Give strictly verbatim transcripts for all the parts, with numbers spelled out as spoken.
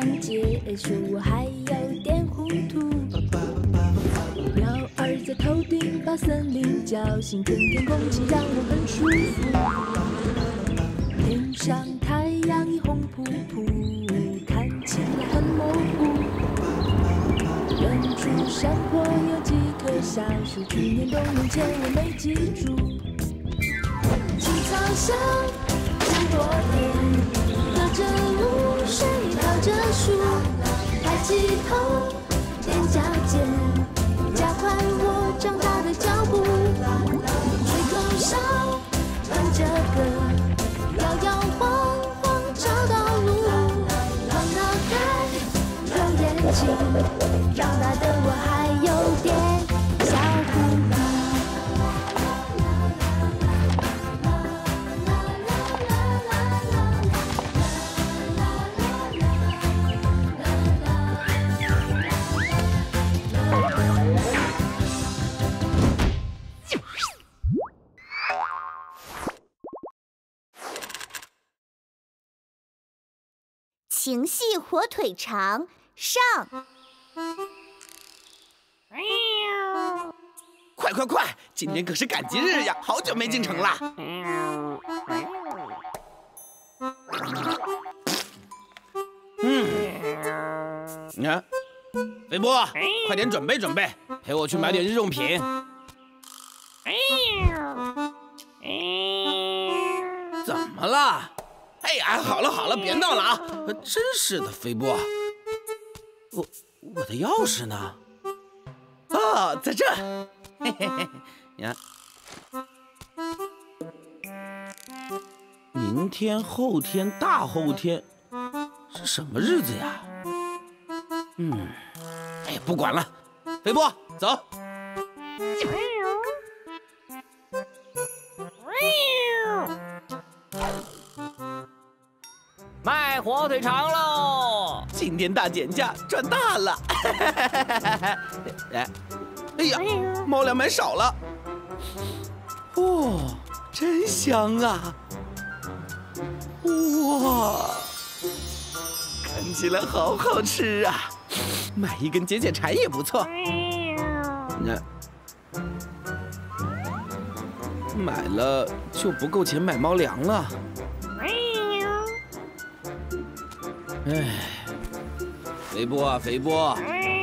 上街，说我还有点糊涂。鸟儿在头顶把森林叫醒，春天空气让我很舒服。天上太阳已红扑扑，看起来很模糊。远处山坡有几棵小树，去年冬眠前我没记住。青草香，香薄点，隔着露水，靠着树，抬起头，踮脚尖。 加快我长大的脚步，吹口哨，哼着歌，摇摇晃晃找到路，晃脑袋，揉眼睛，长大的我还有点小糊涂。 情系火腿肠上，快快快！今天可是赶集日呀，好久没进城了。嗯，你看，肥波，快点准备准备，陪我去买点日用品。怎么了？ 哎呀，好了好了，别闹了啊！真是的，飞波，我我的钥匙呢？哦，在这。嘿嘿嘿，你看，明天、后天、大后天是什么日子呀？嗯，哎呀，不管了，飞波，走。 卖火腿肠喽！今天大减价，赚大了！哎，哎呀，猫粮买少了。哦，真香啊！哇，看起来好好吃啊！买一根解解馋也不错。那买了就不够钱买猫粮了。 哎，肥波啊肥波，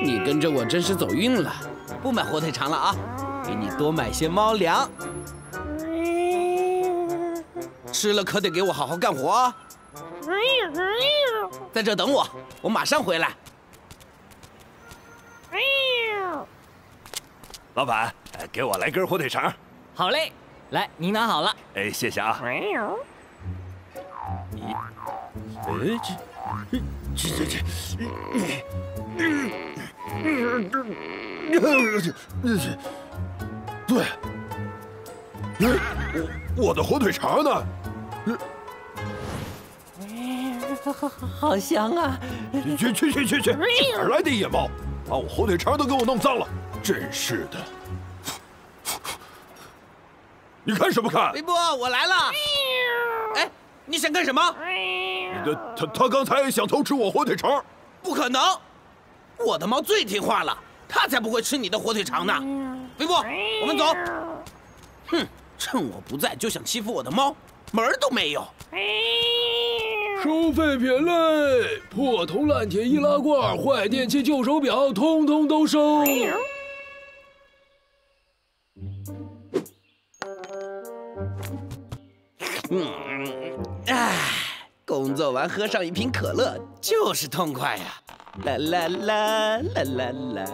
你跟着我真是走运了。不买火腿肠了啊，给你多买些猫粮。吃了可得给我好好干活啊！在这等我，我马上回来。老板，给我来根火腿肠。好嘞，来，您拿好了。哎，谢谢啊。咦，哎这。 这这这，对，我我的火腿肠呢？好好好香啊！去去去去去，哪来的野猫？把我火腿肠都给我弄脏了，真是的！你看什么看？微波，我来了。哎，你想干什么？ 他他刚才想偷吃我火腿肠，不可能！我的猫最听话了，它才不会吃你的火腿肠呢。飞波，我们走。哼，趁我不在就想欺负我的猫，门儿都没有！收废品类，破铜烂铁易拉罐、坏电器旧手表，通通都收。嗯，哎。 工作完喝上一瓶可乐就是痛快呀！啦啦啦啦啦啦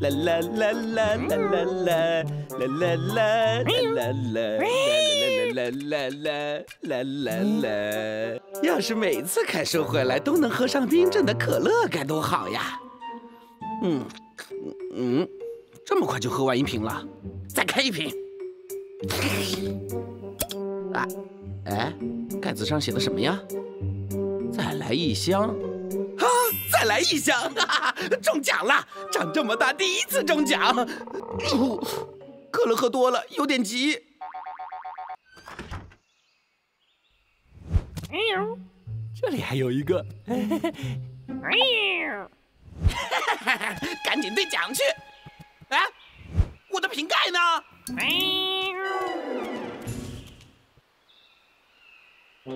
啦啦啦啦啦啦啦啦啦啦啦啦啦啦啦啦啦啦啦！要是每次开车回来都能喝上冰镇的可乐该多好呀！嗯嗯，这么快就喝完一瓶了，再开一瓶。啊，哎，盖子上写的什么呀？ 再来一箱，啊！再来一箱，哈哈，中奖了！长这么大第一次中奖。呃、可乐喝多了，有点急。这里还有一个。嘿嘿嘿赶紧兑奖去！哎、啊，我的瓶盖呢？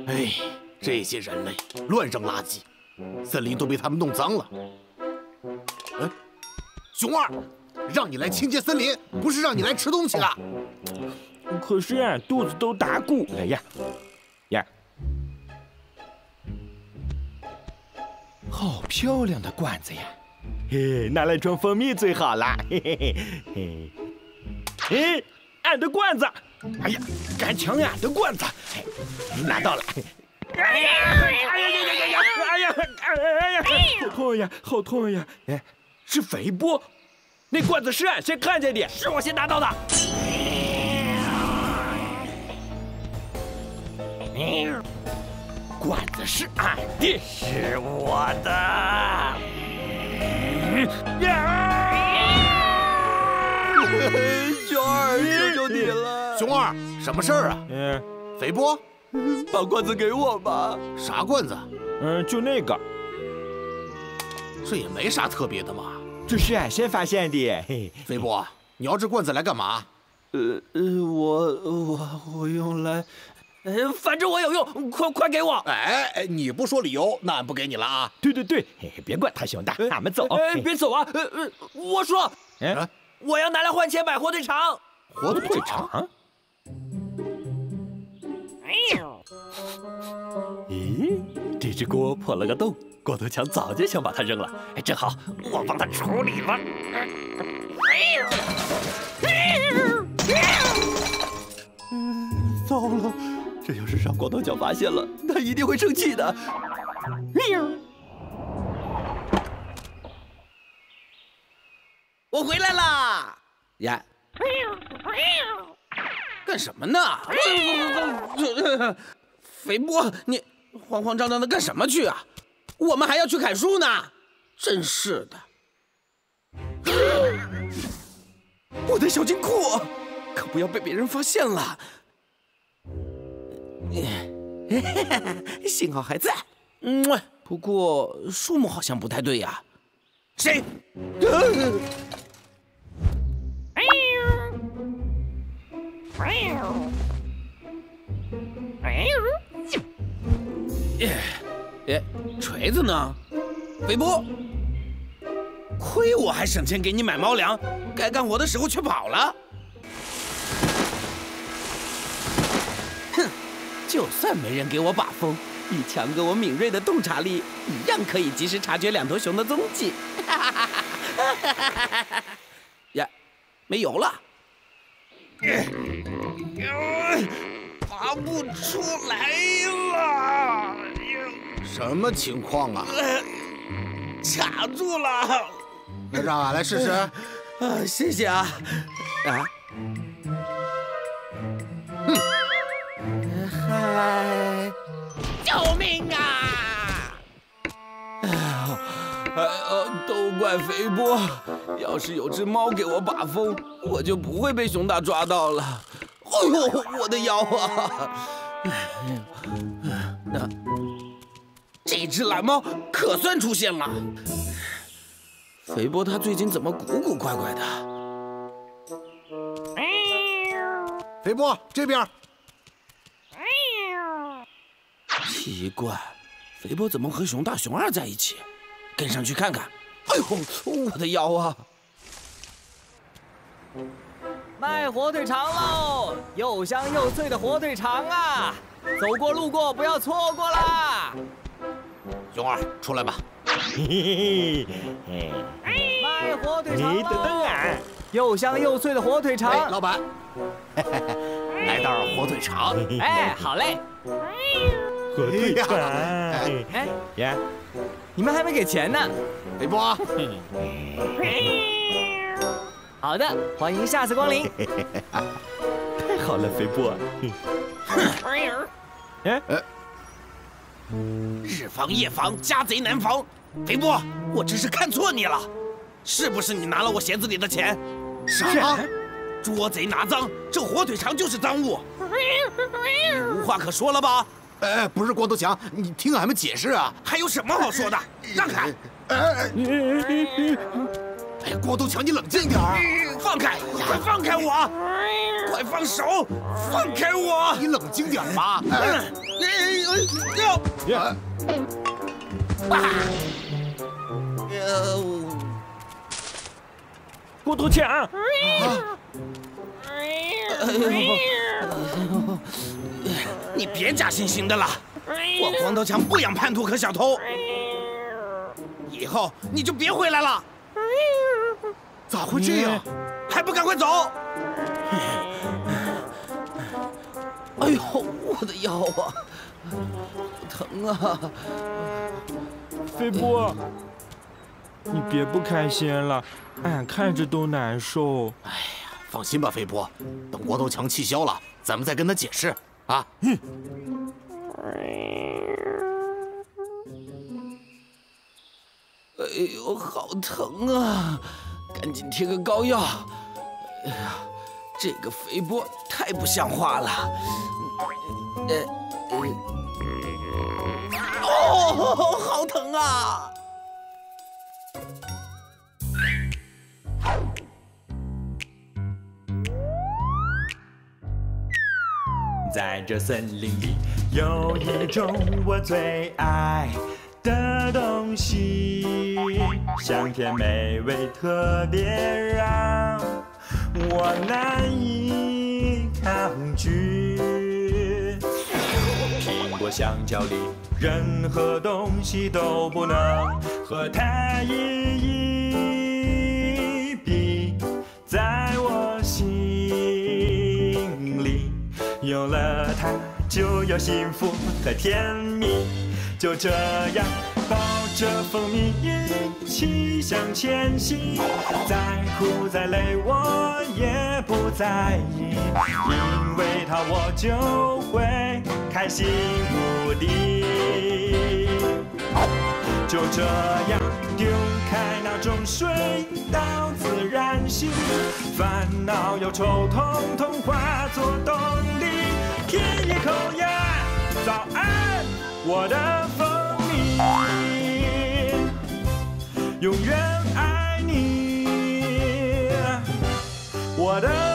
哎，这些人类乱扔垃圾，森林都被他们弄脏了。哎，熊二，让你来清洁森林，不是让你来吃东西的。可是啊，肚子都打鼓了呀！呀，好漂亮的罐子呀！ 嘿，拿来装蜂蜜最好啦！嘿嘿嘿嘿，哎，俺的罐子！哎呀，敢抢俺的罐子！拿到了！哎呀，哎呀哎呀哎呀，哎呀，哎呀，好痛呀，好痛呀！哎，是肥波，那罐子是俺先看见的，是我先拿到的。罐子是俺的，是我的。 熊二，求求你了！熊二，什么事儿啊？嗯，肥波，把罐子给我吧。啥罐子？嗯，就那个。这也没啥特别的嘛。这是俺先发现的。嘿，肥波，你要这罐子来干嘛？呃呃，我我我用来，呃，反正我有用，快快给我！哎，你不说理由，那俺不给你了啊！对对对，别管他，熊大，俺们走。哎，别走啊！呃呃，我说。哎。 我要拿来换钱买火腿肠。火腿肠？咦，这只锅破了个洞，光头强早就想把它扔了。哎，正好，我帮他处理了。嗯，糟了，这要是让光头强发现了，他一定会生气的。我回来啦！呀，干什么呢？肥波，你慌慌张张的干什么去啊？我们还要去砍树呢！真是的，我的小金库可不要被别人发现了。幸好还在。嗯，不过树木好像不太对呀。谁？啊 哎，锤子呢？肥波，亏我还省钱给你买猫粮，该干活的时候却跑了。哼，就算没人给我把风，你强哥我敏锐的洞察力一样可以及时察觉两头熊的踪迹。呀，没油了。 拔不出来了！什么情况啊？卡住了！让俺来试试。啊，谢谢啊！啊！嗯，嗨！救命啊！哎呀，哎呀，都怪肥波！要是有只猫给我把风， 我就不会被熊大抓到了。哎呦，我的腰啊！那这只懒猫可算出现了。肥波他最近怎么古古怪怪的？肥波这边。奇怪，肥波怎么和熊大、熊二在一起？跟上去看看。哎呦，我的腰啊！ 卖火腿肠喽，又香又脆的火腿肠啊！走过路过不要错过啦！熊二，出来吧！卖火腿肠喽，又香又脆的火腿肠。哎，老板，来袋火腿肠。哎，好嘞。火腿肠。哎呀，你们还没给钱呢。肥波。 好的，欢迎下次光临。太好了，肥波。哎，日防夜防，家贼难防。肥波，我真是看错你了，是不是你拿了我鞋子里的钱？啥？捉贼拿赃，这火腿肠就是赃物。无话可说了吧？哎，不是光头强，你听俺们解释啊！还有什么好说的？让开！哎，哎呀，光头强，你冷静点！放开！快放开我！快放手！放开我！你冷静点吧！哎哎哎！别！光头强！ 你别假惺惺的了，我光头强不养叛徒和小偷，以后你就别回来了。咋会这样？还不赶快走！哎呦，我的腰啊，疼啊！飞波，你别不开心了，俺看着都难受。哎呀，放心吧，飞波，等光头强气消了，咱们再跟他解释。 啊，嗯，哎呦，好疼啊！赶紧贴个膏药。哎呀，这个肥波太不像话了。呃、哎，哎、哦，好疼啊！在这森林里，有一种我最爱的东西，香甜美味，特别让我难以抗拒。苹果、香蕉里，任何东西都不能和它一一比，在我心。 有了它，就有幸福和甜蜜。就这样，抱着蜂蜜一起向前行。再苦再累，我也不在意，因为它我就会开心无敌。就这样，丢开那种睡到自然醒，烦恼忧愁统统化作动力。 舔一口呀，早安，我的蜂蜜，永远爱你，我的。